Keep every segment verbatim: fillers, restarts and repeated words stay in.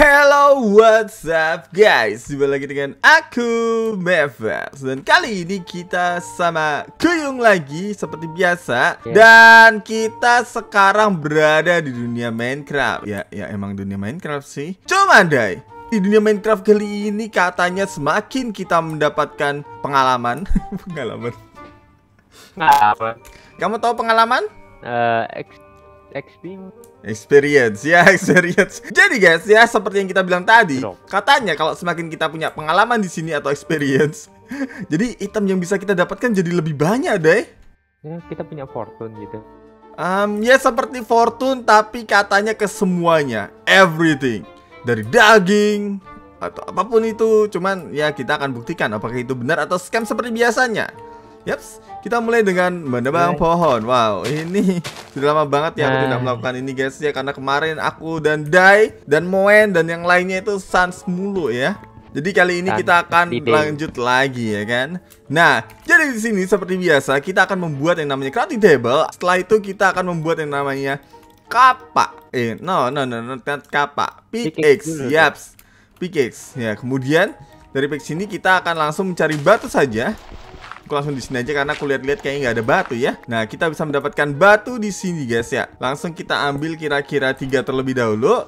Hello, what's up guys? Jumpa lagi dengan aku, Mefelz. Dan kali ini kita sama Kuyung lagi seperti biasa. Dan kita sekarang berada di dunia Minecraft. Ya, ya emang dunia Minecraft sih. Cuma Dai, di dunia Minecraft kali ini katanya semakin kita mendapatkan pengalaman. Pengalaman apa? Kamu tahu pengalaman? Uh, Experience. Experience ya, experience. Jadi guys ya, seperti yang kita bilang tadi, katanya kalau semakin kita punya pengalaman di sini atau experience, jadi item yang bisa kita dapatkan jadi lebih banyak deh. Ya, kita punya fortune gitu. Um, ya seperti fortune tapi katanya ke semuanya, everything. Dari daging atau apapun itu, cuman ya kita akan buktikan apakah itu benar atau scam seperti biasanya. Yaps, kita mulai dengan menebang pohon. Wow, ini sudah lama banget ya aku tidak melakukan ini guys ya. Karena kemarin aku dan Dai dan Moen dan yang lainnya itu sans mulu ya. Jadi kali ini kita akan lanjut lagi ya kan. Nah, jadi di sini seperti biasa kita akan membuat yang namanya crafting table. Setelah itu kita akan membuat yang namanya kapak. Eh, no, no, no, no, kapak. Pickaxe, yaps. Pickaxe. Ya, kemudian dari pickaxe ini kita akan langsung mencari batu saja. Aku langsung di sini aja karena aku lihat-lihat kayaknya nggak ada batu ya. Nah, kita bisa mendapatkan batu di sini guys ya. Langsung kita ambil kira-kira tiga terlebih dahulu.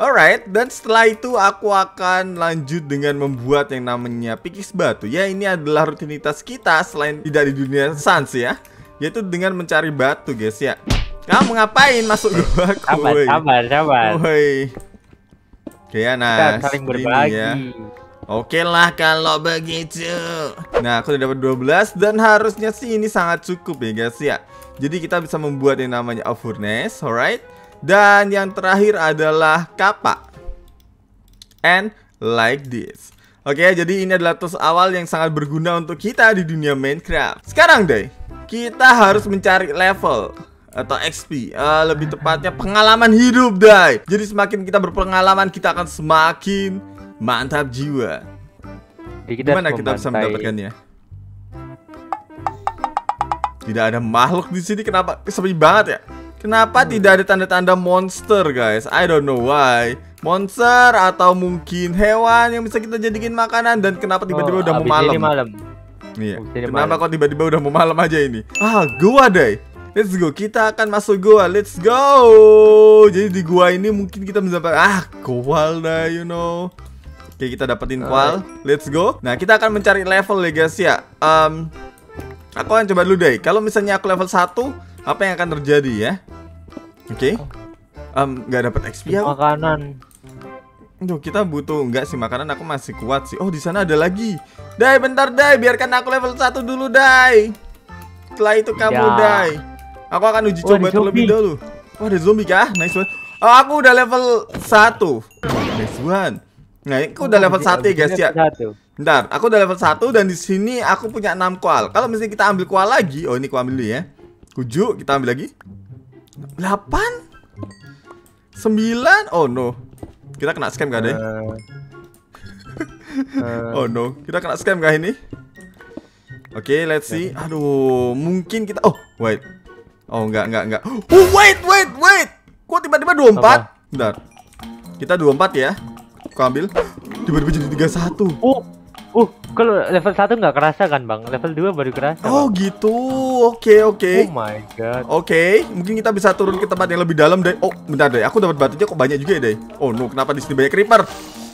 Alright, dan setelah itu aku akan lanjut dengan membuat yang namanya pickaxe batu. Ya, ini adalah rutinitas kita selain tidak di dunia sans ya, yaitu dengan mencari batu guys ya. Kamu ngapain masuk gua? Sabar, sabar, sabar. Woi. Oke ya, nah. Kita saling berbagi ya. Oke lah kalau begitu. Nah, aku udah dapat dua belas dan harusnya sih ini sangat cukup ya guys ya. Jadi kita bisa membuat yang namanya a furnace, alright. Dan yang terakhir adalah kapak. And like this. Oke, jadi ini adalah tools awal yang sangat berguna untuk kita di dunia Minecraft. Sekarang deh, kita harus mencari level atau X P, uh, lebih tepatnya pengalaman hidup deh. Jadi semakin kita berpengalaman, kita akan semakin mantap jiwa. Gimana kita bisa mendapatkannya? Tidak ada makhluk di sini, kenapa sepi banget ya? Kenapa hmm. tidak ada tanda-tanda monster, guys? I don't know why. Monster atau mungkin hewan yang bisa kita jadikan makanan, dan kenapa tiba-tiba oh, udah mau malam? malam. Iya. Abis kenapa malam. Kok tiba-tiba udah mau malam aja ini? Ah, gua deh. Let's go, kita akan masuk gua. Let's go. Jadi di gua ini mungkin kita mendapatkan ah, koal dah, you know. Oke, kita dapetin kual. Let's go. Nah, kita akan mencari level ya guys ya. um, Aku akan coba dulu deh. Kalau misalnya aku level satu, apa yang akan terjadi ya? Oke okay. um, Gak dapet X P ya? Makanan. Duh, kita butuh. Enggak sih, makanan aku masih kuat sih. Oh, di sana ada lagi. Dai, bentar Dai, biarkan aku level satu dulu Dai. Setelah itu kamu ya. Dai, aku akan uji oh, coba terlebih dahulu. Wah, oh, ada zombie kah? Nice one. Oh, aku udah level satu. Nice one. Nah, aku udah level satu ya guys ya. Bentar, aku udah level satu dan di sini aku punya enam koal. Kalau misalnya kita ambil koal lagi, oh ini aku ambil dulu ya. tujuh, kita ambil lagi. delapan. sembilan. Oh no. Kita kena scam gak deh? Uh, uh, oh no, kita kena scam gak ini? Oke, okay, let's see. Aduh, mungkin kita oh, wait. Oh, enggak, enggak, enggak. Oh, wait, wait, wait. Kok tiba-tiba dua puluh empat? Bentar. Kita dua puluh empat ya. Aku ambil tiba-tiba jadi tiga puluh satu. Oh, uh, kalau level satu nggak kerasa kan bang? Level dua baru kerasa. Oh bang. Gitu. Oke okay, oke. Okay. Oh my god. Oke, okay, mungkin kita bisa turun ke tempat yang lebih dalam deh. Oh, bentar deh. Aku dapat batunya kok banyak juga ya deh. Oh no, kenapa di sini banyak creeper?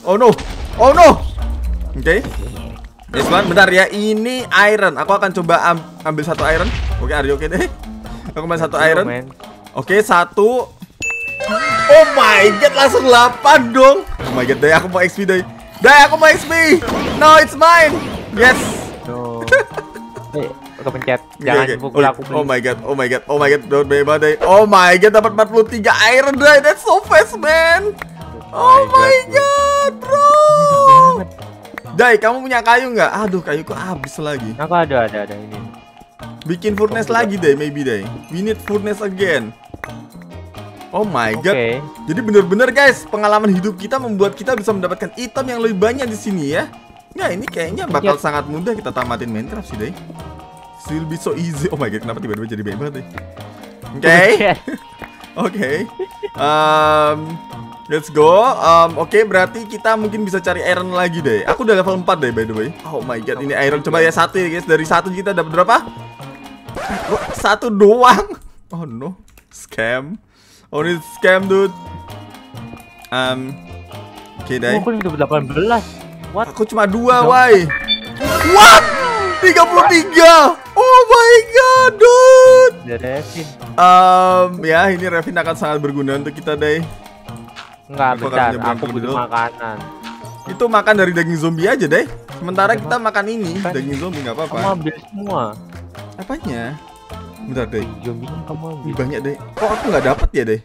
Oh no, oh no. Oke. Okay. Yes, bentar ya. Ini iron. Aku akan coba am ambil satu iron. Oke, okay, are you okay deh? Aku ambil satu iron. Oke, okay, satu. Oh my god, langsung delapan dong. Oh my god, Dai, aku mau X P Dai. Dai, aku mau X P. No, it's mine. Yes. No. Hey, aku pencet. Jangan okay, okay. pukul aku. Oh, oh my god, oh my god, oh my god, don't be bad, Dai. Oh my god, dapat empat puluh tiga iron Dai. That's so fast, man. Oh my god, bro. Dai, kamu punya kayu nggak? Aduh, kayuku habis lagi. Aku ada, ada, ada ini. Bikin furnace lagi Dai, maybe Dai. We need furnace again. Oh my god. Okay. Jadi bener-bener guys, pengalaman hidup kita membuat kita bisa mendapatkan item yang lebih banyak di sini ya. Nah, ini kayaknya bakal yep. sangat mudah kita tamatin Minecraft sih, Dai. Still be so easy. Oh my god, kenapa tiba-tiba jadi bebas, Dai? Oke. Oke. Um, Let's go. um, Oke, okay, berarti kita mungkin bisa cari iron lagi deh. Aku udah level empat deh, by the way. Oh my god, ini iron. Coba ya satu ya guys. Dari satu kita dapat berapa? Satu doang. Oh no, scam. Oh ini scam dude. um, Oke okay, Dai, aku udah delapan belas. What? Aku cuma dua, why? What? tiga puluh tiga. Oh my god dude. um, Ya, ini Revin akan sangat berguna untuk kita Dai. Enggak, benar. Aku butuh makanan. Itu makan dari daging zombie aja deh. Sementara kita makan ini, daging zombie nggak apa-apa. Kamu ambil semua. Apanya? Bentar deh. Zombinya kamu ambil. Banyak deh. Kok aku nggak dapat ya deh?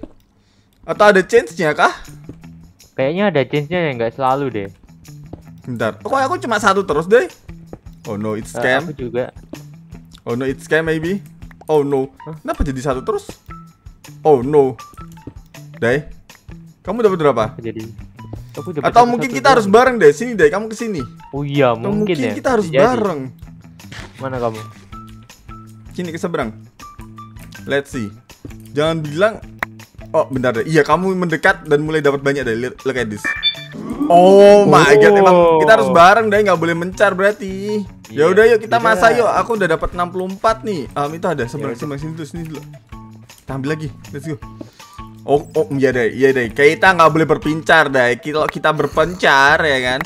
Atau ada change-nya kah? Kayaknya ada change-nya ya, nggak selalu deh. Bentar. Kok aku cuma satu terus deh? Oh no, it's scam. Aku juga. Oh no, it's scam maybe. Oh no. Kenapa jadi satu terus? Oh no. Deh. Kamu dapat berapa? Jadi, aku dapat atau satu, mungkin satu, kita dua. Harus bareng deh. Sini deh, kamu kesini. Oh iya, atau mungkin, mungkin ya. Kita harus jadi. Bareng. Mana kamu? Sini ke seberang. Let's see. Jangan bilang. Oh, bentar deh. Iya, kamu mendekat dan mulai dapat banyak deh. Look at this. Oh, oh my god, emang kita harus bareng deh, nggak boleh mencar berarti. Yeah. Ya udah yuk kita masak yuk. Aku udah dapat enam puluh empat nih. Um, itu ada seberang, yeah, seberang sini tuh, sini dulu. Kita ambil lagi. Let's go. Oh, oh iya deh, iya deh. Kita nggak boleh berpencar deh. Kalau kita, kita berpencar ya kan.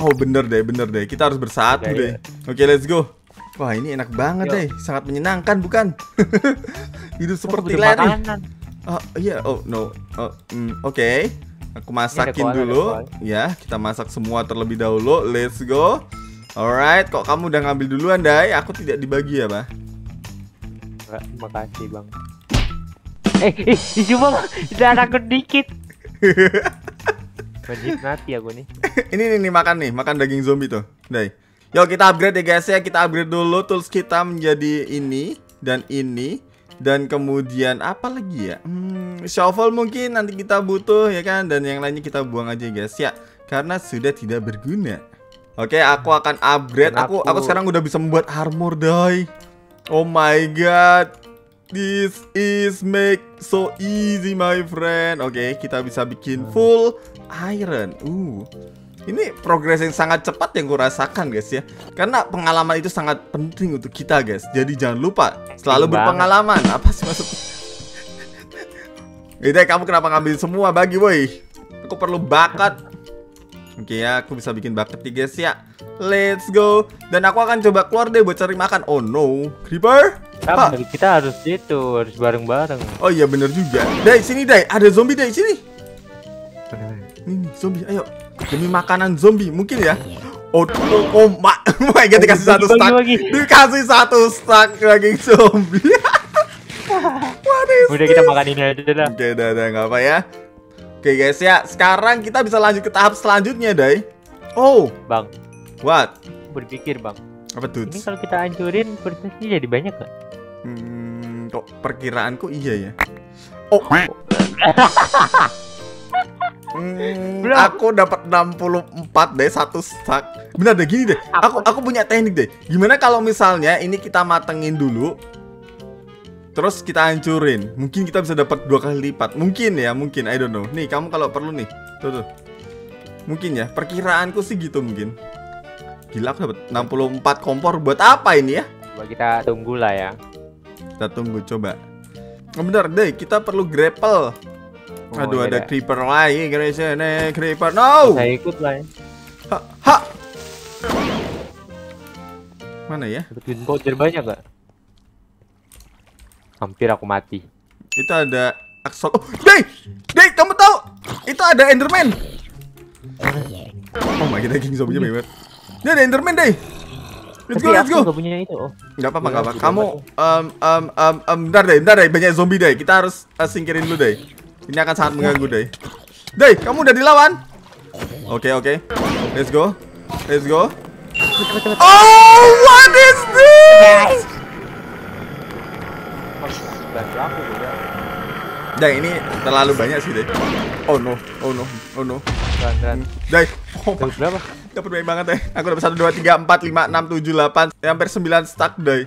Oh bener deh, bener deh. Kita harus bersatu deh. Oke okay, let's go. Wah ini enak banget yo. Deh, sangat menyenangkan bukan? Hidup seperti lari. Oh iya, oh no. Oh, mm, Oke, okay. Aku masakin koala, dulu. Ya, kita masak semua terlebih dahulu. Let's go. Alright, kok kamu udah ngambil duluan Dai? Aku tidak dibagi ya, bah? Terima kasih bang. Eh, eh, cuma darah aku dikit. Wajib mati aku nih. Ini nih, nih makan nih, makan daging zombie tuh, Dai. Yo kita upgrade ya guys ya, kita upgrade dulu tools kita menjadi ini dan ini dan kemudian apa lagi ya? Hmm, shovel mungkin nanti kita butuh ya kan, dan yang lainnya kita buang aja guys ya, karena sudah tidak berguna. Oke, aku akan upgrade. Aku, aku sekarang udah bisa membuat armor Dai. Oh my god. This is make so easy my friend. Oke, okay, kita bisa bikin full iron. Uh, ini progres yang sangat cepat yang kurasakan guys ya. Karena pengalaman itu sangat penting untuk kita guys. Jadi jangan lupa selalu berpengalaman. Apa sih maksud? Dai, kamu kenapa ngambil semua bagi woi? Aku perlu bakat. Oke okay, ya, aku bisa bikin bucket nih guys ya. Let's go. Dan aku akan coba keluar deh buat cari makan. Oh no, creeper. Ah. Kita harus itu, harus bareng-bareng. Oh iya bener juga. Dai, sini Dai, ada zombie Dai, sini. Ini zombie, ayo. Demi makanan zombie, mungkin ya. Oh, oh, oh my god, dikasih satu stack. Dikasih satu stack daging zombie. Udah kita makan ini aja dah. Oke, dah, dah, nggak apa ya. Oke okay guys ya, sekarang kita bisa lanjut ke tahap selanjutnya Dai. Oh bang, what? Berpikir bang. Apa tuh? Ini kalau kita hancurin persisnya jadi banyak gak? Hmm, kok perkiraanku iya ya. Oh, hmm, aku dapat enam puluh empat deh, satu stack. Bener deh gini deh. Aku aku punya teknik deh. Gimana kalau misalnya ini kita matengin dulu, terus kita hancurin, mungkin kita bisa dapat dua kali lipat, mungkin ya, mungkin I don't know. Nih kamu kalau perlu nih, tuh tuh, mungkin ya, perkiraanku sih gitu mungkin. Gila aku dapat enam puluh empat kompor buat apa ini ya? Coba kita tunggu lah ya. Kita tunggu coba. Oh, bener deh, kita perlu grapple. Oh, aduh ada deh. Creeper lagi, guys ini creeper. No. Saya ikut lah. Ya. Ha, ha. Mana ya? Dapetin voucher banyak gak? Hampir aku mati. Itu ada axol. Oh, Dai, Dai, kamu tahu? Itu ada Enderman. Oh my god, daging zombie-nya banyak. Dia ada Enderman, Dai. Let's go, let's go. Enggak punya itu. Oh. Enggak apa-apa, enggak apa. Kamu em em em em bentar Dai, bentar Dai, banyak zombie Dai. Kita harus uh, singkirin dulu Dai. Ini akan sangat mengganggu Dai. Dai, kamu udah dilawan. Oke, okay, oke. Okay. Let's go. Let's go. Oh, what is this? Dai ini terlalu banyak sih Dai. Oh no, oh no, oh no. Dai, oh, dapat berapa? Dapat banyak banget Dai. Aku dapat satu, dua, tiga, empat, lima, enam, tujuh, delapan, hampir sembilan stack Dai.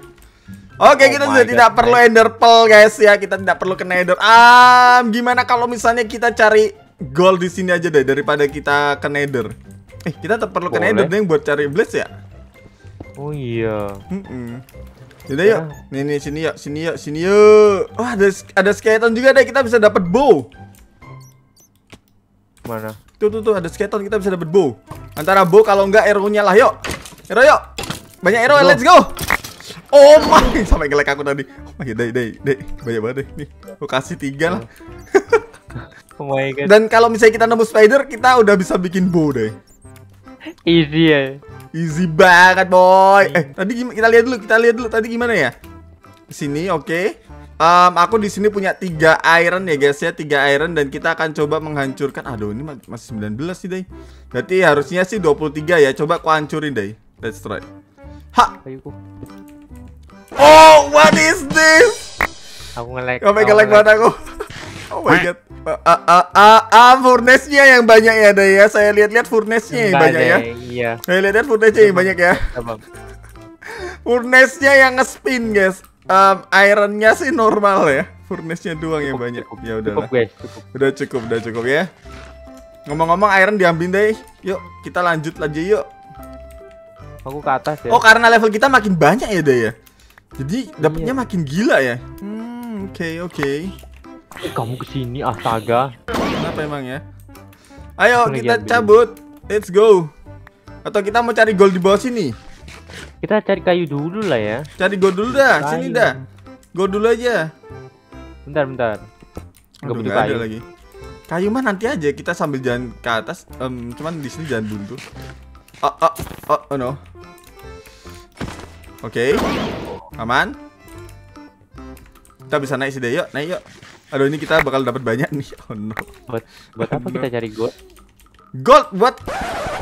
Oke, okay, oh kita sudah God, tidak God. perlu Ender Pearl guys ya. Kita tidak perlu kena Ender. Ah, gimana kalau misalnya kita cari gold di sini aja deh daripada kita ke Nether. Eh, kita tetap perlu ke Nether deh buat cari blitz ya. Oh iya. Mm-mm. Jadi ya. Yuk, nih nih sini yuk, sini yuk, sini yuk. Wah, ada ada skeleton juga deh, kita bisa dapat bow. Mana? Tuh tuh tuh ada skeleton, kita bisa dapat bow. Antara bow kalau enggak arrow-nya lah, yuk. Arrow yuk. Banyak arrow, no. Let's go. Oh my, sampai ngelek aku tadi. Oh my, Dai, Dai, Dai. Banyak banget deh. Nih, aku kasih tiga lah. Oh my god. Dan kalau misalnya kita nemu spider, kita udah bisa bikin bow deh. Easy ya. Easy banget, boy. Eh, tadi kita lihat dulu, kita lihat dulu tadi gimana ya? Di sini, oke. Okay. Um, aku di sini punya tiga iron ya, guys ya, tiga iron dan kita akan coba menghancurkan. Aduh, ini masih sembilan belas sih, Dai. Berarti harusnya sih dua puluh tiga ya. Coba aku hancurin, Dai. Let's try. Ha. Oh, what is this? Aku nge-lag. Oh my god, banget aku. Oh my god. Ah, uh, uh, uh, uh, furnace-nya yang banyak ya, Dai ya. Saya lihat-lihat furnace-nya yang banyak ya. Iya. Saya lihat-lihat furnace-nya yang banyak ya. Furnace-nya yang nge-spin, guys. Um, iron-nya sih normal ya. Furnace-nya doang yang banyak. Cukup, ya udahlah. Cukup, guys. Cukup. Udah cukup, udah cukup ya. Ngomong-ngomong iron diambil, Dai. Yuk, kita lanjut aja yuk. Aku ke atas ya. Oh, karena level kita makin banyak ya, Dai ya. Jadi dapatnya iya. Makin gila ya. Hmm, oke okay, oke. Okay. Kamu kesini, astaga. Kenapa emang ya? Ayo aku kita cabut, let's go. Atau kita mau cari gold di bawah sini? Kita cari kayu dulu lah ya. Cari gold dulu dah, kayu. Sini dah. Gold dulu aja. Bentar bentar. Aduh, gak kayu. Ada lagi. Kayu mah nanti aja kita sambil jalan ke atas. Um, cuman di sini jangan buntu. Oh oh oh, oh no. Oke. Okay. Aman. Kita bisa naik sih deh, yuk naik yuk. Aduh ini kita bakal dapat banyak nih. Oh no. Buat, buat oh, apa no. Kita cari gold? Gold buat.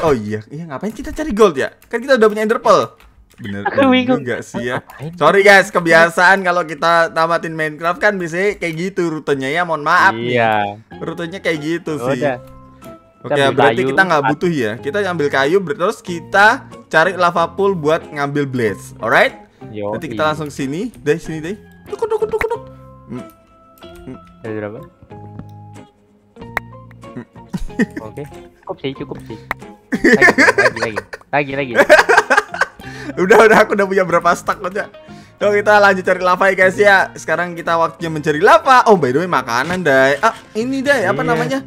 Oh iya, iya ngapain kita cari gold ya? Kan kita udah punya ender pearl. Bener juga sih ya. Sorry guys, kebiasaan kalau kita tamatin Minecraft kan bisa kayak gitu rutenya ya. Mohon maaf iya. Nih. Rutenya kayak gitu oh, sih. Oke, okay, berarti kayu, kita nggak butuh ya. Kita ambil kayu, terus kita cari lava pool buat ngambil blades. Alright? Yo, nanti kita langsung sini, dari sini deh. Duk duk duk duk. Ada berapa? Oke, cukup sih, cukup sih. Lagi, lagi, lagi, lagi. Udah, udah, aku udah punya berapa stack aja. Yuk kita lanjut cari lava ya guys ya. Sekarang kita waktunya mencari lava. Oh by the way makanan Dai. Ah ini Dai, apa yeah. Namanya?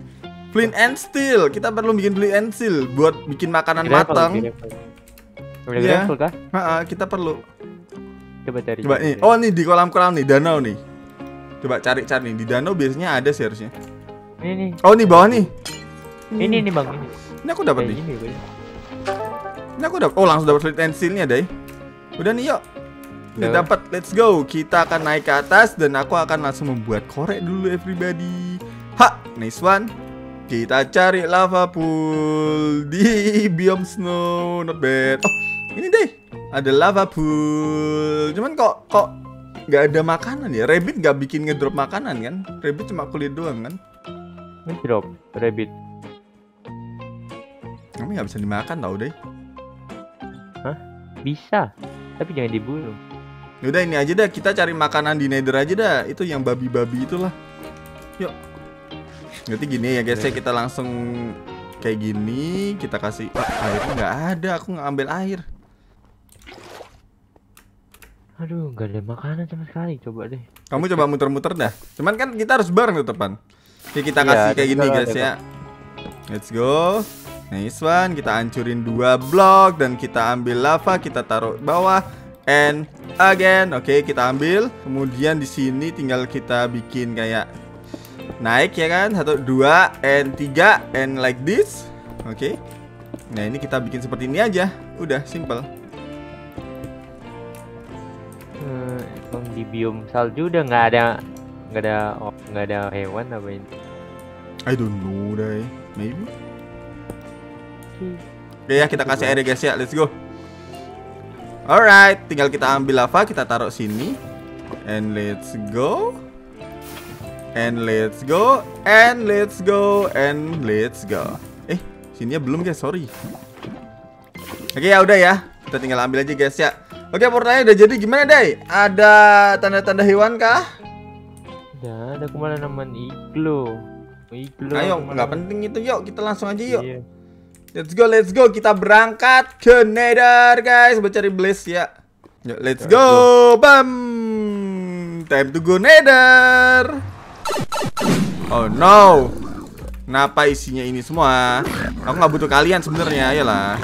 Flint and Steel. Kita perlu bikin flint and steel buat bikin makanan matang. Iya. Kita perlu. Coba cari. Coba nih. Oh nih di kolam-kolam nih danau nih. Coba cari-cari nih di danau biasanya ada sih harusnya. Ini nih. Oh nih bawah nih. Hmm. Ini nih bang ini. Ini aku dapat nih. Ini, ini aku dapat. Oh langsung dapat flint and steel-nya Dai. Udah nih yuk. Udah dapat. Let's go. Kita akan naik ke atas dan aku akan langsung membuat korek dulu everybody. Ha, nice one. Kita cari lava pool di biom snow, not bad. Oh, ini Dai. Ada lava pool. Cuman kok kok nggak ada makanan ya? Rabbit nggak bikin ngedrop makanan kan? Rabbit cuma kulit doang kan? Ngedrop rabbit. Kami nggak bisa dimakan tau Dai. Hah? Bisa. Tapi jangan dibunuh. Yaudah ini aja dah. Kita cari makanan di Nether aja dah. Itu yang babi-babi itulah. Yuk. Nanti gini ya guys ya. Kita langsung kayak gini. Kita kasih ah, airnya nggak ada. Aku nggak ambil air. Aduh, nggak ada makanan sama sekali. Coba deh. Kamu coba muter-muter dah. Cuman kan kita harus bareng tetepan. Jadi kita ya, kasih kayak gini guys ya. Let's go. Nice one. Kita hancurin dua blok dan kita ambil lava. Kita taruh bawah. And again, oke okay, kita ambil. Kemudian di sini tinggal kita bikin kayak naik ya kan. Satu, dua, and tiga, and like this. Oke. Okay. Nah ini kita bikin seperti ini aja. Udah simple. Di biom salju udah nggak ada nggak ada nggak ada hewan apa ini? I don't know Dai, maybe. Oke ya kita kasih air guys ya, let's go. Alright, tinggal kita ambil lava, kita taruh sini, and let's go, and let's go, and let's go, and let's go. Eh, sininya belum guys, sorry. Oke ya udah ya, kita tinggal ambil aja guys ya. Oke, pertanyaan udah jadi gimana Dai? Ada tanda-tanda hewan kah? Ada, ada kemana naman iglo. Ayo, nggak penting itu, yuk kita langsung aja yuk. Iya. Let's go, let's go, kita berangkat ke Nether guys, mencari Blaze ya. Yuk, let's go, bam. Time to go Nether. Oh no, kenapa isinya ini semua? Aku nggak butuh kalian sebenarnya, ayolah.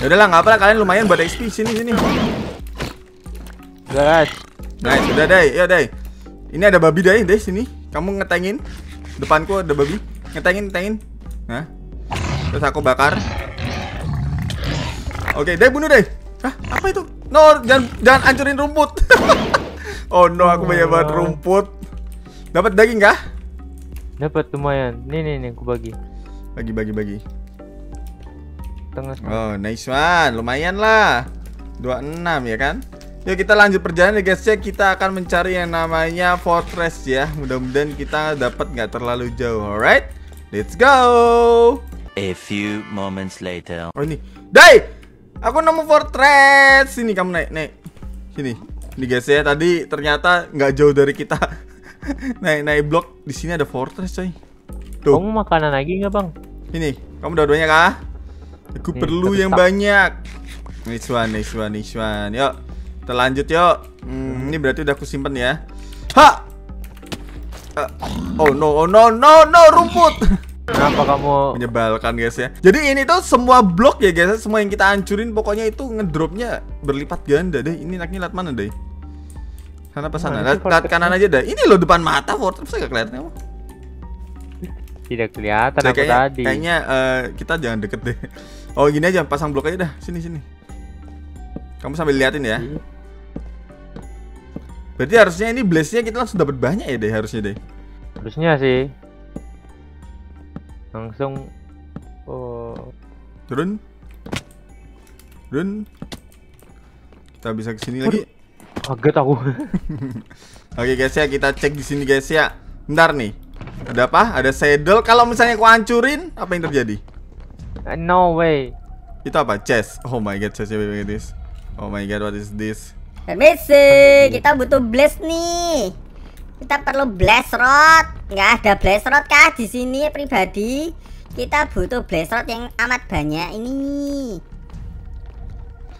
Ya udahlah, nggak apa-apa, kalian lumayan buat X P. Sini sini. Guys, guys, sudah Dai, ya Dai. Ini ada babi Dai, Dai sini. Kamu ngetengin. Depanku ada babi. Ngetengin, ngetengin. Nah. Terus aku bakar. Oke, Dai bunuh Dai. Hah, apa itu? No, jangan jangan hancurin rumput. Oh no, aku banyak banget rumput. Dapat daging kah? Dapat lumayan. Nih nih nih, aku bagi. Bagi bagi bagi. Tengah. Oh, nice one. Lumayan lah. dua puluh enam ya kan? Yuk kita lanjut perjalanan guys ya. Kita akan mencari yang namanya fortress ya. Mudah-mudahan kita dapat nggak terlalu jauh. Alright, let's go. A few moments later. Oh ini, Dai, aku nemu fortress. Sini kamu naik, naik. Sini, ini guys ya. Tadi ternyata nggak jauh dari kita. Naik, naik blok. Di sini ada fortress coy. Tuh. Kamu makanan lagi nggak bang? Ini, kamu dua-duanya kah? Aku ini, perlu yang tak. banyak. Nice one, nice one, nice one. Yuk. Terlanjut yuk. Hmm, ini berarti udah aku simpen ya. Ha! Uh, oh no, oh no, no, no, rumput. Kenapa kamu menyebalkan guys ya? Jadi ini tuh semua blok ya guys, semua yang kita hancurin pokoknya itu ngedropnya berlipat ganda deh. Ini naiknya lat mana deh? Sana apa sana? Lat, lat kanan aja deh. Ini loh depan mata fortress enggak kelihatan apa? Tidak kelihatan aku kayaknya, tadi. Kayaknya uh, kita jangan deket deh. Oh, gini aja pasang blok aja dah. Sini sini. Kamu sambil liatin ya. Berarti harusnya ini blaze-nya kita langsung dapat banyak ya deh harusnya deh. Harusnya sih. Langsung oh. Turun. Turun. Kita bisa ke sini lagi. Kaget aku. Oke guys ya, kita cek di sini guys ya. Bentar nih. Ada apa? Ada saddle. Kalau misalnya aku hancurin, apa yang terjadi? Uh, no way. Itu apa? Chest. Oh my god, chestnya bagaimana this? Oh my god, what is this? Permisi, kita butuh blast nih. Kita perlu blast rod. Nggak ada blast rod kah di sini pribadi? Kita butuh blast rod yang amat banyak ini.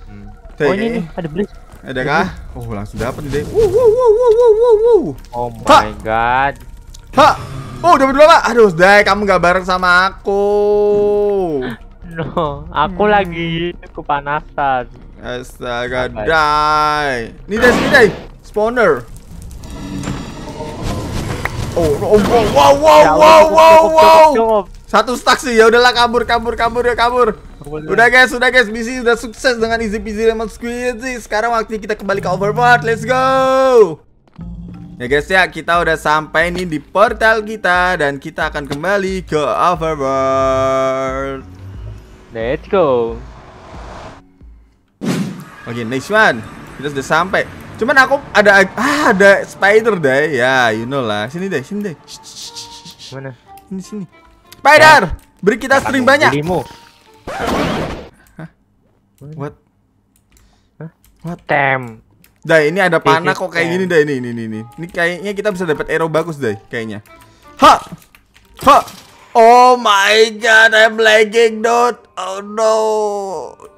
Hmm. Oh ini nih, ada blast. Ada kah? Oh langsung dapat nih deh. Wuh wuh wuh wuh wuh wuh. Oh my god. Ha. Oh dapat berapa? Aduh, Dai, kamu nggak bareng sama aku. No, aku hmm. lagi kepanasan. Astaga, Dai. Ini Dai, ini Dai. Spawner. Oh, oh, wow, wow, wow, wow, wow, wow. Satu stack sih, ya udahlah kabur, kabur, kabur, ya kabur. Udah guys, udah guys, misi udah sukses dengan Easy Peasy Lemon Squeezy. Sekarang waktunya kita kembali ke Overboard. Let's go. Ya guys ya, kita udah sampai nih di portal kita dan kita akan kembali ke Overboard. Let's go. Oke, okay, next one. Kita sudah sampai. Cuman aku ada ah, ada spider Dai. Ya, you know lah. Sini Dai, sini Dai. Mana? Ini sini. Spider, nah, beri kita string banyak. Hah? What? Hah? What time? Dai, ini ada panah kok kayak gini Dai. Ini ini ini ini. Ini kayaknya kita bisa dapat arrow bagus Dai, kayaknya. Ha! Ha! Oh my god, I'm lagging dude. Oh no.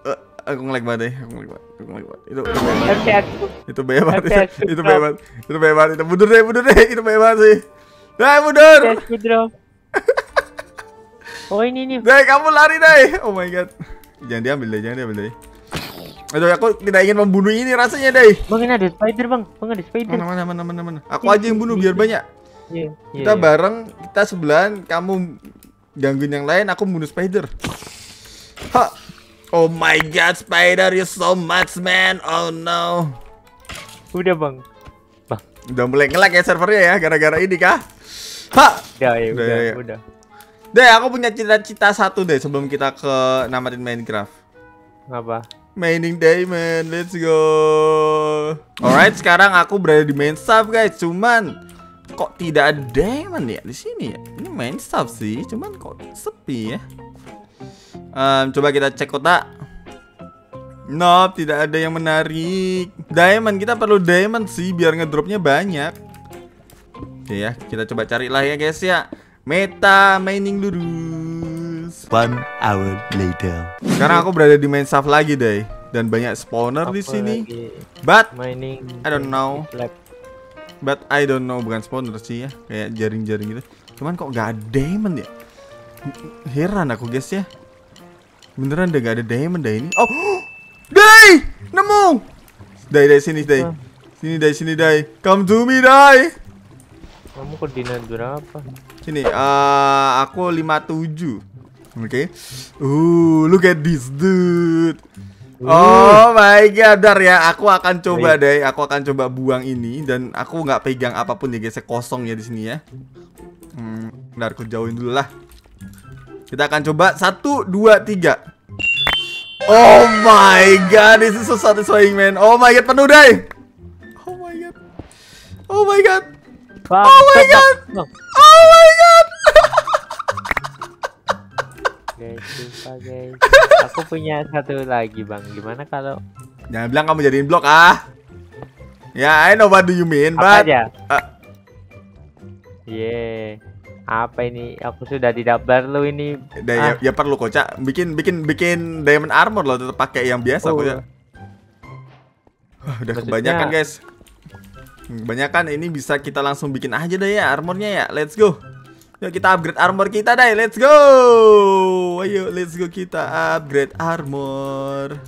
Uh. Aku ngelag banget deh, aku ngelag banget, aku ngelag banget. Itu itu banget, itu banget, itu banget, itu mundur deh, mundur deh, itu banget sih. Dai mundur. Oh ini nih. Dai kamu lari Dai. Oh my god. Jangan diambil Dai, jangan diambil Dai. Aduh aku tidak ingin membunuh ini rasanya Dai. Bang ini ada spider bang, bang ada spider. Mana mana mana mana. Aku aja yang bunuh biar banyak. Kita bareng, kita sebelahan, kamu gangguin yang lain, aku bunuh spider. Ha. Oh my god, spider, you so much man. Oh no. Udah bang, bang. Udah mulai ngelag ya servernya ya, gara-gara ini kah? Hah? Ya, ya, udah, ya, udah. Deh, aku punya cita-cita satu deh sebelum kita ke namatin Minecraft. Apa? Mining diamond, let's go. Alright, sekarang aku berada di main shop guys. Cuman kok tidak ada diamond ya di sini ya? Ini main shop sih, cuman kok sepi ya. Um, coba kita cek kotak. Nope, tidak ada yang menarik. Diamond, kita perlu diamond sih biar ngedropnya banyak. Oke ya, kita coba carilah ya guys ya. Meta mining dulu. One hour later. Sekarang aku berada di main shaft lagi, Dai. Dan banyak spawner di sini. But mining, I don't know. But I don't know, bukan spawner sih ya. Kayak jaring-jaring gitu. Cuman kok gak ada diamond ya? Heran aku guys ya. Beneran udah gak ada diamond Dai ini. Oh, Dai, nemu. Dai, Dai sini, Dai. Sini, Dai, sini, Dai. Come to me, Dai. Kamu koordinat berapa? Sini, uh, aku lima puluh tujuh. Oke. Okay. Uh, look at this dude. Uh. Oh my god, dar ya. Aku akan coba Dai, aku akan coba buang ini dan aku nggak pegang apapun ya guys, kosong ya di sini ya. Hmm, bentar aku jauhin dulu lah. Kita akan coba satu dua tiga. Oh my god, this is so satisfying man. Oh my god, penuh Dai. Oh my god. Oh my god. Bang, oh my god. Bang, bang. Oh my god. Guys, jumpa guys. Aku punya satu lagi bang. Gimana kalau? Jangan bilang kamu jadiin blok ah. Ya, yeah, I know what do you mean, apa but. Aja? Uh. Yeah. Apa ini? Aku sudah tidak perlu ini. Daya, ah. Ya perlu kocak. Bikin bikin bikin diamond armor loh. Tetap pakai yang biasa oh. Kocak. Huh, udah maksudnya... kebanyakan guys. Kebanyakan ini bisa kita langsung bikin aja deh ya armornya ya. Let's go. Yuk kita upgrade armor kita deh. Let's go. Ayo let's go kita upgrade armor.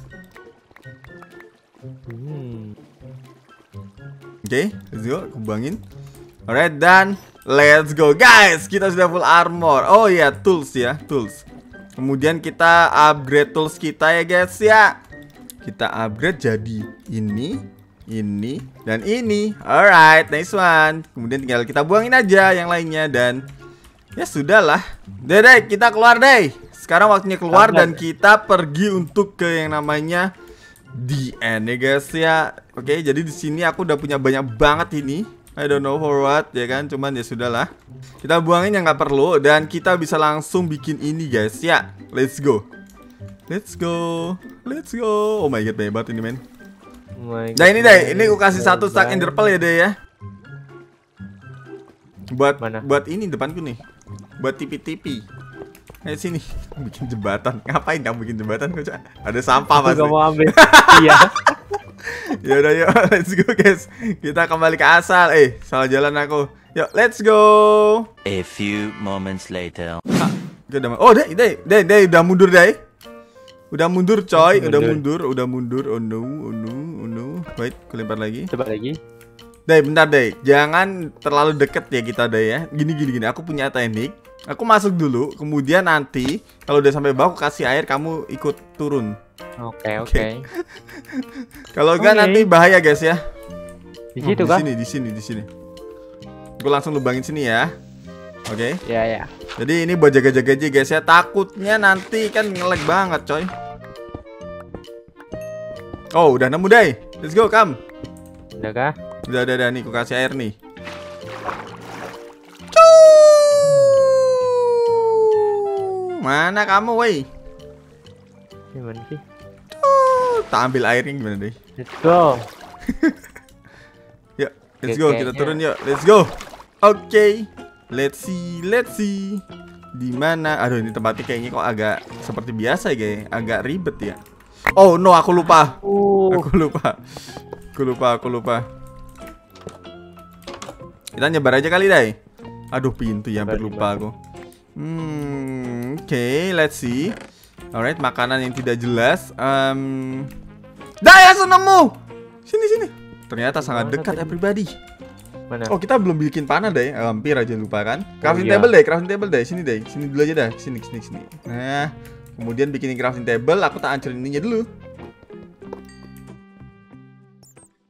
Hmm. Oke, okay, let's go kembangin. Alright dan let's go guys. Kita sudah full armor. Oh iya, yeah, tools ya, tools. Kemudian kita upgrade tools kita ya guys ya. Kita upgrade jadi ini. Ini dan ini, alright, nice one. Kemudian tinggal kita buangin aja yang lainnya dan ya sudahlah. Dai, kita keluar Dai. Sekarang waktunya keluar dan kita pergi untuk ke yang namanya the end ya guys ya. Oke, jadi di sini aku udah punya banyak banget ini. I don't know for what ya kan, cuman ya sudahlah. Kita buangin yang nggak perlu dan kita bisa langsung bikin ini guys ya. Let's go, let's go, let's go. Oh my god, banyak banget ini men. Nah ini Dai, ini aku kasih satu stack ender pearl ya Dai ya. Buat mana? Buat ini depanku nih. Buat tipi-tipi. Ayo sini, bikin jembatan. Ngapain kamu bikin jembatan kok? Ada sampah pasti. Gak mau ambil. Iya. Ya udah yuk, let's go guys. Kita kembali ke asal. Eh, salah jalan aku. Yuk, let's go. A few moments later. Oh, Dai, Dai, Dai, Dai udah mundur Dai. Udah mundur coy, mundur. udah mundur, udah mundur. Oh no, oh no, oh no. Wait, kelempar lagi. Coba lagi. Dai, bentar Dai. Jangan terlalu deket ya kita Dai ya. Gini gini gini. Aku punya teknik. Aku masuk dulu, kemudian nanti kalau udah sampai bawah aku kasih air, kamu ikut turun. Oke, okay, oke. Okay. Kalau enggak okay. Nanti bahaya guys ya. Di situ hmm, kan? Di sini, di sini, di sini. Aku langsung lubangin sini ya. Oke. Okay. Ya, ya. Jadi ini buat jaga-jaga aja guys ya. Takutnya nanti kan ngelag banget coy. Oh, udah nemu Dai. Let's go, come. Udah kah? Udah, udah, udah. Nih, aku kasih air nih. Cuuu. Mana kamu, woi? Gimana sih? Tak ambil airnya gimana Dai? Let's go. Yuk, let's go. Kita turun yuk. Let's go. Oke. Okay. Let's see, let's see. Di mana? Aduh, ini tempatnya kayaknya kok agak seperti biasa ya, guys. Agak ribet ya. Oh no, aku lupa. Oh. Aku lupa. Aku lupa, aku lupa. Kita nyebar aja kali, Dai. Aduh, pintu ya, hampir lupa aku. Hmm, oke, okay, let's see. Alright, makanan yang tidak jelas. Um, Dai, aku nemu. Sini, sini. Ternyata sangat dekat everybody. Mana? Oh kita belum bikin panah Dai, oh, hampir aja lupa kan. Crafting oh, iya. table Dai, crafting table Dai, sini Dai, sini dulu aja Dai, sini sini sini. Nah, kemudian bikinin crafting table, aku tak hancurin ininya dulu.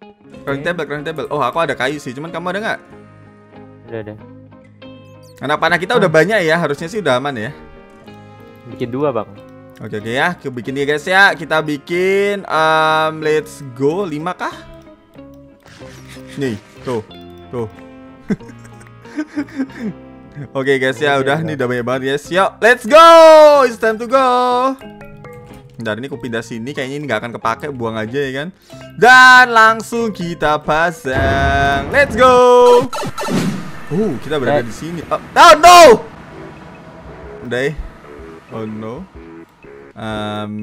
Okay. Crafting table, crafting table. Oh aku ada kayu sih, cuman kamu ada nggak? Udah ada. Karena panah kita ah. udah banyak ya, harusnya sih udah aman ya. Bikin dua bang. Oke okay, oke okay, ya, kita bikin ya guys ya, kita bikin, um, let's go lima kah? Nih, tuh. Tuh. Oke okay guys ya, udah nih udah banyak banget guys. Yuk, let's go. It's time to go. Bentar ini aku pindah sini, kayaknya ini nggak akan kepake, buang aja ya kan. Dan langsung kita pasang. Let's go. Uh, kita berada di sini. Oh, no. Dai. Oh no. Um,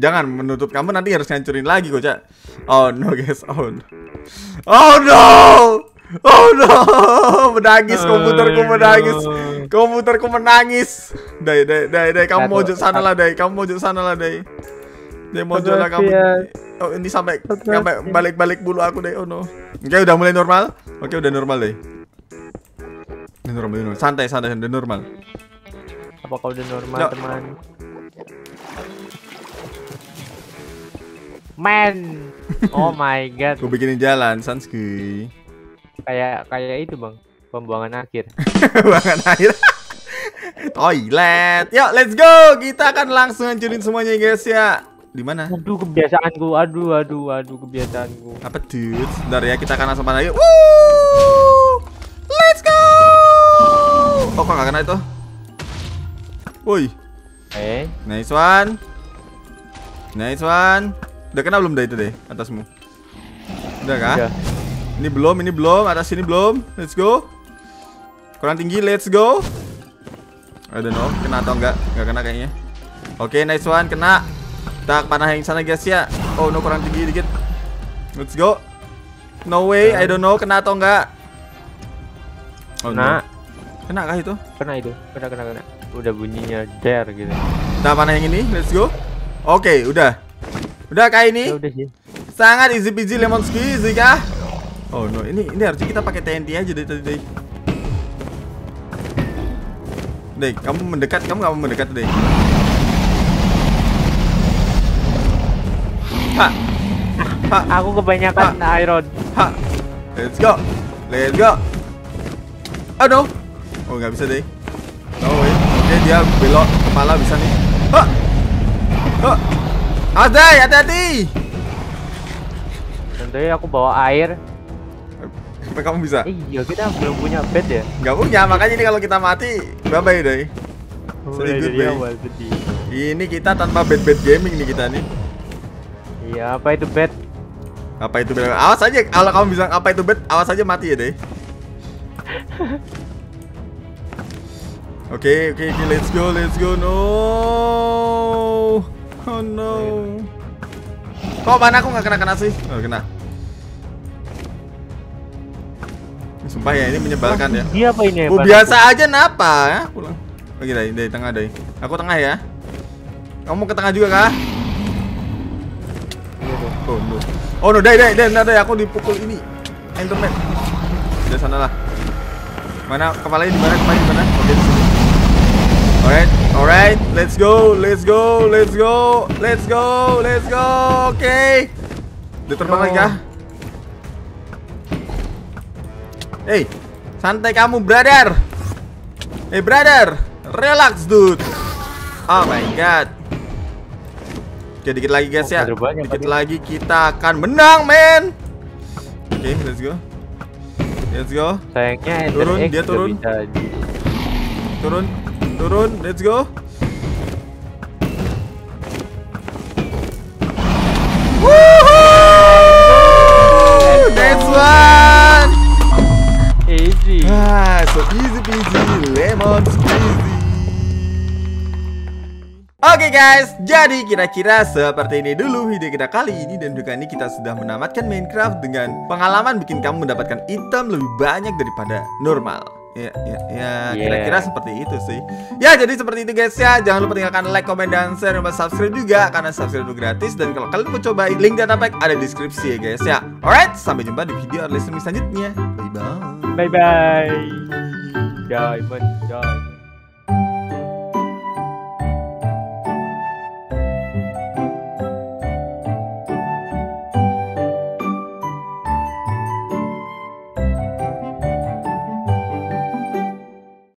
jangan menutup kamu, nanti harus ngancurin lagi kok, Cak. Oh no guys, oh no. Oh no. Oh no, menangis komputerku, menangis. Komputerku menangis. Dai, Dai, Dai, Dai, kamu mojok sanalah, Dai. Kamu mojok sanalah, Dai. Dai mojok lah kamu. Oh, ini sampai sampai balik-balik bulu aku, Dai. Oh no. Oke, udah mulai normal. Oke, udah normal, Dai. Udah normal, normal. Santai, santai, udah normal. Apa kau udah normal, no. Teman? Man. Oh my god. Gue bikinin jalan, Sanski. Kayak kayak itu, Bang. Pembuangan akhir. Pembuangan akhir. Toilet. Yuk, let's go. Kita akan langsung hancurin semuanya, guys, ya. Di mana? Aduh, kebiasaanku. Aduh, aduh, aduh, kebiasaanku. Apa, dude? Sebentar ya, kita akan langsung panah yuk. Woo! Let's go. Oh, kok gak kena itu? Woi. Eh, nice one. Nice one. Udah kena belum dah itu deh atasmu? Udah kah? Udah. Ini belum, ini belum, atas sini belum. Let's go. Kurang tinggi, let's go. I don't know, kena atau enggak? Enggak kena kayaknya. Oke, okay, nice one, kena. Tak panah yang sana guys ya. Oh no, kurang tinggi dikit. Let's go. No way, I don't know, kena atau enggak? Oh, kena. No. Kena kah itu? Kena itu. Kena, kena, kena. Udah bunyinya der gitu. Nah, panah yang ini, let's go. Oke, okay, udah. Udah kayak ini. Ya, udah sih. Sangat easy peasy lemon squeezy kah? Oh no, ini ini harusnya kita pakai T N T aja dari tadi, Dai. Dai, kamu mendekat, kamu nggak mau mendekat, Dai. Ha. Ha. Aku kebanyakan ha. Iron. Ha. Let's go. Let's go. Oh no. Oh, nggak bisa, Dai. Oh, wait. Oke, dia belok kepala bisa nih. Ha. Ha. Awas, Dai, hati-hati. Tentunya aku bawa air. Apa kamu bisa? Iya, kita belum punya bed ya? Gak punya, makanya ini kalau kita mati bye-bye, Dai. Sedih, good, Dai. Ini kita tanpa bed-bed gaming nih kita nih. Iya, apa itu bed? Apa itu bed? Awas aja, kalau kamu bilang apa itu bed, awas aja mati ya, Dai. Oke, oke, oke, let's go, let's go, no. Oh no. Kok mana aku gak kena-kena sih? Oh, kena. Sumpah ya, ini menyebalkan ya. Iya apa ini? Gua biasa aja napa ya? Pulang. Oke, Dai, Dai tengah, Dai. Aku tengah ya. Kamu ke tengah juga kah? Oh no. Oh no, Dai, Dai, Dai, Dai, aku dipukul ini. Enderman. Udah sana lah. Mana kepalanya di mana? Kepalanya di mana? Oke, di sini. Alright, alright. Let's go, let's go, let's go. Let's go, let's go. Oke. Okay. Udah terbang lagi kah? Hey, santai kamu, brother. Hey, brother, relax, dude. Oh my god. Oke, dikit lagi guys ya. Dikit lagi kita akan menang, men. Oke, let's go. Let's go. Sayangnya turun, dia turun. Turun, turun, let's go. Woohoo! That's one. Easy. Ah, so easy peasy, lemon squeezy. Oke guys, jadi kira-kira seperti ini dulu video kita kali ini. Dan juga ini kita sudah menamatkan Minecraft dengan pengalaman bikin kamu mendapatkan item lebih banyak daripada normal. Ya, ya, ya, kira-kira yeah. Seperti itu sih. Ya, jadi seperti itu guys ya. Jangan lupa tinggalkan like, comment, dan share. Dan subscribe juga, karena subscribe itu gratis. Dan kalau kalian mau cobain link data pack ada di deskripsi ya guys ya. Alright, sampai jumpa di video listening selanjutnya. Bye-bye. Bye-bye. Diamond, diamond.